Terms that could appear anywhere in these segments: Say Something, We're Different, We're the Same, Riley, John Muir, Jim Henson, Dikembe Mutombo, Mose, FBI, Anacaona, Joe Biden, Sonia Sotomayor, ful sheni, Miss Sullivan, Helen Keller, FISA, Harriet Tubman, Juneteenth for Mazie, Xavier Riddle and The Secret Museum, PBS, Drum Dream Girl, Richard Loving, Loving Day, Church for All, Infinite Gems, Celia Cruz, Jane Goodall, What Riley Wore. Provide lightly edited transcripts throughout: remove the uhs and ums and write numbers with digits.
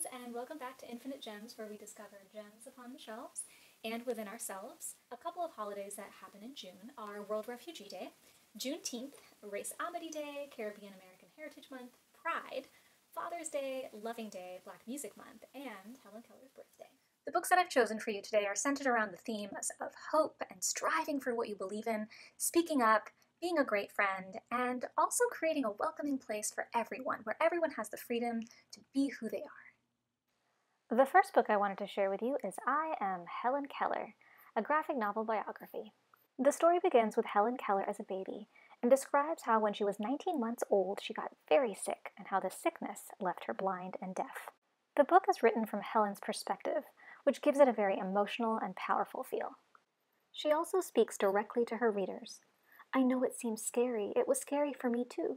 friends, and welcome back to Infinite Gems, where we discover gems upon the shelves and within ourselves. A couple of holidays that happen in June are World Refugee Day, Juneteenth, Race Amity Day, Caribbean American Heritage Month, Pride, Father's Day, Loving Day, Black Music Month, and Helen Keller's birthday. The books that I've chosen for you today are centered around the themes of hope and striving for what you believe in, speaking up, being a great friend, and also creating a welcoming place for everyone, where everyone has the freedom to be who they are. The first book I wanted to share with you is I Am Helen Keller, a graphic novel biography. The story begins with Helen Keller as a baby and describes how when she was 19 months old, she got very sick and how the sickness left her blind and deaf. The book is written from Helen's perspective, which gives it a very emotional and powerful feel. She also speaks directly to her readers. I know it seems scary. It was scary for me too.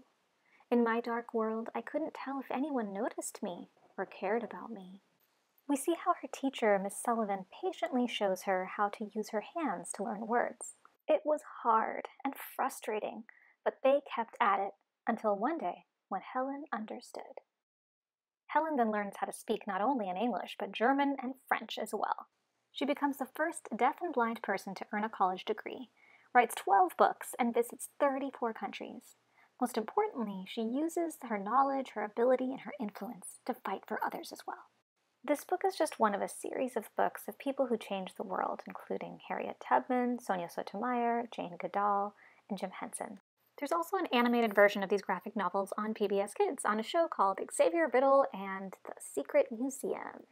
In my dark world, I couldn't tell if anyone noticed me or cared about me. We see how her teacher, Miss Sullivan, patiently shows her how to use her hands to learn words. It was hard and frustrating, but they kept at it until one day when Helen understood. Helen then learns how to speak not only in English, but German and French as well. She becomes the first deaf and blind person to earn a college degree, writes 12 books, and visits 34 countries. Most importantly, she uses her knowledge, her ability, and her influence to fight for others as well. This book is just one of a series of books of people who changed the world, including Harriet Tubman, Sonia Sotomayor, Jane Goodall, and Jim Henson. There's also an animated version of these graphic novels on PBS Kids on a show called Xavier Riddle and The Secret Museum.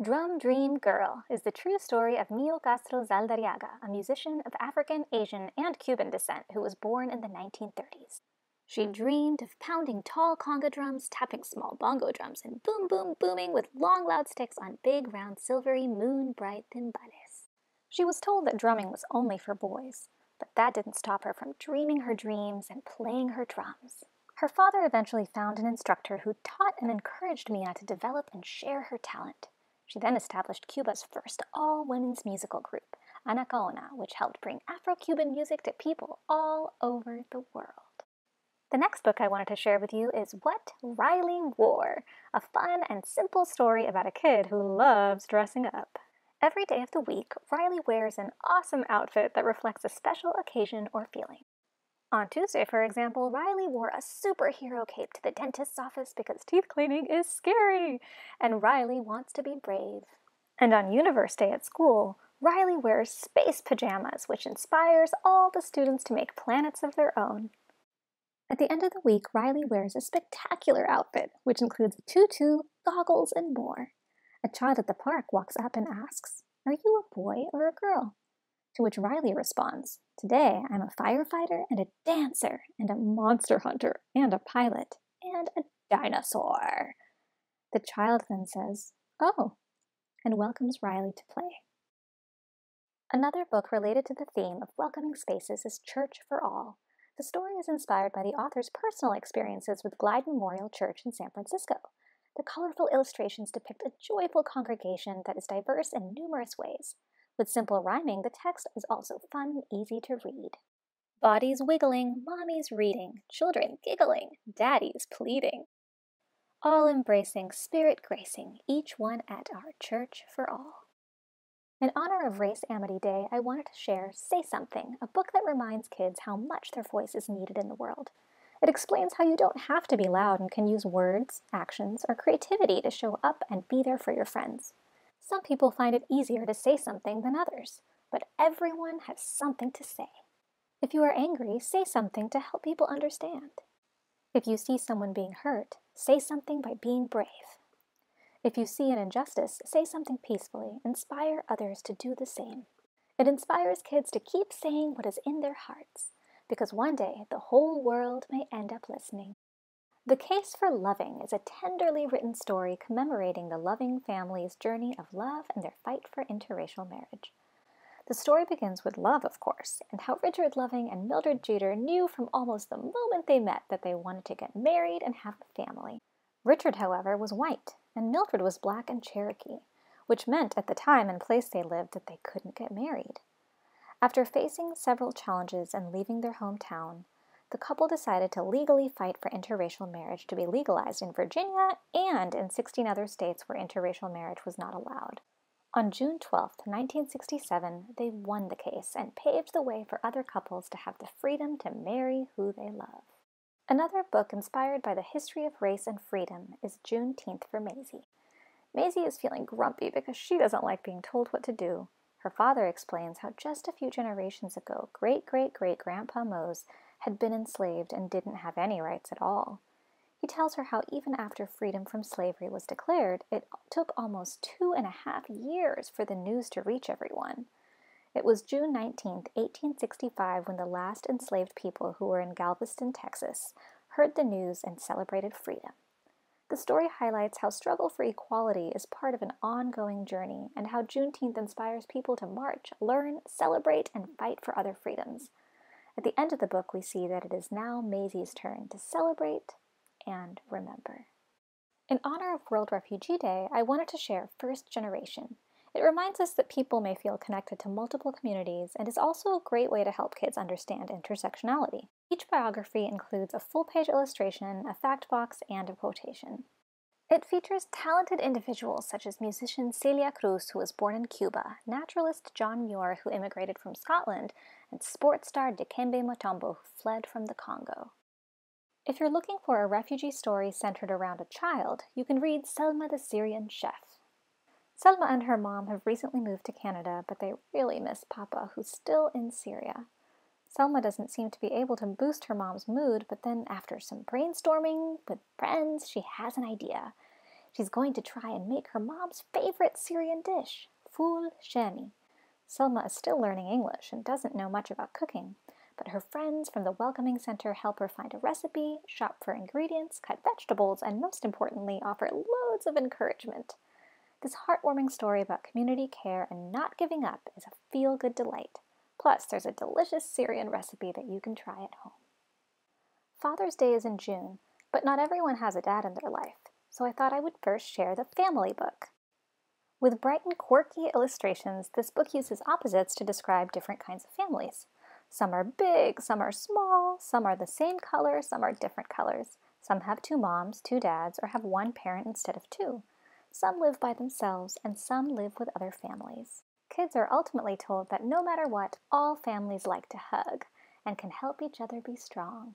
Drum Dream Girl is the true story of Mia Castro Zaldarriaga, a musician of African, Asian, and Cuban descent who was born in the 1930s. She dreamed of pounding tall conga drums, tapping small bongo drums, and boom boom booming with long loud sticks on big round silvery moon-bright timbales. She was told that drumming was only for boys, but that didn't stop her from dreaming her dreams and playing her drums. Her father eventually found an instructor who taught and encouraged Mia to develop and share her talent. She then established Cuba's first all-women's musical group, Anacaona, which helped bring Afro-Cuban music to people all over the world. The next book I wanted to share with you is What Riley Wore, a fun and simple story about a kid who loves dressing up. Every day of the week, Riley wears an awesome outfit that reflects a special occasion or feeling. On Tuesday, for example, Riley wore a superhero cape to the dentist's office because teeth cleaning is scary, and Riley wants to be brave. And on Universe Day at school, Riley wears space pajamas, which inspires all the students to make planets of their own. At the end of the week, Riley wears a spectacular outfit, which includes a tutu, goggles, and more. A child at the park walks up and asks, "Are you a boy or a girl?" To which Riley responds, "Today I'm a firefighter and a dancer and a monster hunter and a pilot and a dinosaur." The child then says, "Oh," and welcomes Riley to play. Another book related to the theme of welcoming spaces is Church for All. The story is inspired by the author's personal experiences with Glide Memorial Church in San Francisco. The colorful illustrations depict a joyful congregation that is diverse in numerous ways. With simple rhyming, the text is also fun and easy to read. Bodies wiggling, mommies reading, children giggling, daddies pleading. All embracing, spirit gracing, each one at our Church for All. In honor of Race Amity Day, I wanted to share Say Something, a book that reminds kids how much their voice is needed in the world. It explains how you don't have to be loud and can use words, actions, or creativity to show up and be there for your friends. Some people find it easier to say something than others, but everyone has something to say. If you are angry, say something to help people understand. If you see someone being hurt, say something by being brave. If you see an injustice, say something peacefully. Inspire others to do the same. It inspires kids to keep saying what is in their hearts, because one day the whole world may end up listening. The Case for Loving is a tenderly written story commemorating the Loving family's journey of love and their fight for interracial marriage. The story begins with love, of course, and how Richard Loving and Mildred Jeter knew from almost the moment they met that they wanted to get married and have a family. Richard, however, was white, and Mildred was black and Cherokee, which meant at the time and place they lived that they couldn't get married. After facing several challenges and leaving their hometown, the couple decided to legally fight for interracial marriage to be legalized in Virginia and in 16 other states where interracial marriage was not allowed. On June 12, 1967, they won the case and paved the way for other couples to have the freedom to marry who they love. Another book inspired by the history of race and freedom is Juneteenth for Mazie. Mazie is feeling grumpy because she doesn't like being told what to do. Her father explains how just a few generations ago, great-great-great-grandpa Mose had been enslaved and didn't have any rights at all. He tells her how even after freedom from slavery was declared, it took almost 2.5 years for the news to reach everyone. It was June 19, 1865, when the last enslaved people who were in Galveston, Texas, heard the news and celebrated freedom. The story highlights how struggle for equality is part of an ongoing journey, and how Juneteenth inspires people to march, learn, celebrate, and fight for other freedoms. At the end of the book, we see that it is now Mazie's turn to celebrate and remember. In honor of World Refugee Day, I wanted to share First Generation. It reminds us that people may feel connected to multiple communities and is also a great way to help kids understand intersectionality. Each biography includes a full-page illustration, a fact box, and a quotation. It features talented individuals such as musician Celia Cruz, who was born in Cuba, naturalist John Muir, who immigrated from Scotland, and sports star Dikembe Mutombo, who fled from the Congo. If you're looking for a refugee story centered around a child, you can read Salma the Syrian Chef. Salma and her mom have recently moved to Canada, but they really miss Papa, who's still in Syria. Salma doesn't seem to be able to boost her mom's mood, but then after some brainstorming with friends, she has an idea. She's going to try and make her mom's favorite Syrian dish, ful sheni. Salma is still learning English and doesn't know much about cooking, but her friends from the Welcoming Center help her find a recipe, shop for ingredients, cut vegetables, and most importantly, offer loads of encouragement. This heartwarming story about community care and not giving up is a feel-good delight. Plus, there's a delicious Syrian recipe that you can try at home. Father's Day is in June, but not everyone has a dad in their life, so I thought I would first share The Family Book. With bright and quirky illustrations, this book uses opposites to describe different kinds of families. Some are big, some are small, some are the same color, some are different colors. Some have two moms, two dads, or have one parent instead of two. Some live by themselves, and some live with other families. Kids are ultimately told that no matter what, all families like to hug, and can help each other be strong.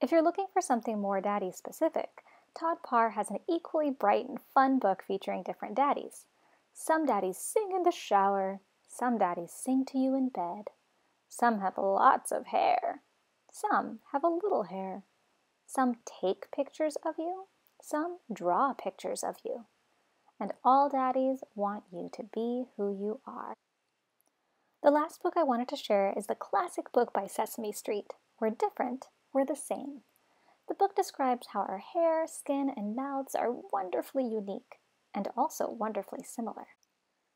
If you're looking for something more daddy-specific, Todd Parr has an equally bright and fun book featuring different daddies. Some daddies sing in the shower, some daddies sing to you in bed. Some have lots of hair. Some have a little hair. Some take pictures of you. Some draw pictures of you. And all daddies want you to be who you are. The last book I wanted to share is the classic book by Sesame Street, We're Different, We're the Same. The book describes how our hair, skin, and mouths are wonderfully unique and also wonderfully similar.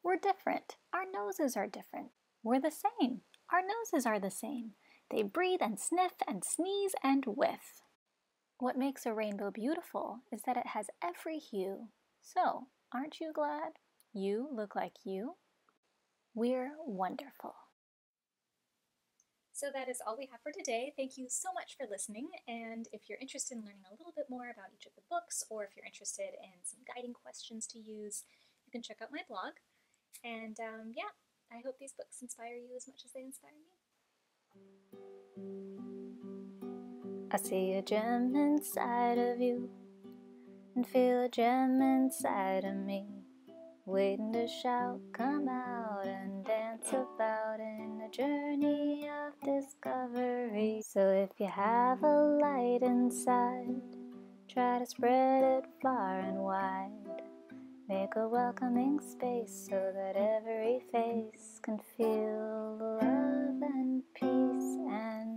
We're different. Our noses are different. We're the same. Our noses are the same. They breathe and sniff and sneeze and whiff. What makes a rainbow beautiful is that it has every hue. So, aren't you glad you look like you? We're wonderful. So that is all we have for today. Thank you so much for listening, and if you're interested in learning a little bit more about each of the books, or if you're interested in some guiding questions to use, you can check out my blog. And yeah. I hope these books inspire you as much as they inspire me. I see a gem inside of you, and feel a gem inside of me, waiting to shout, come out and dance about in a journey of discovery. So if you have a light inside, try to spread it far and wide. Make a welcoming space so that every face can feel love and peace and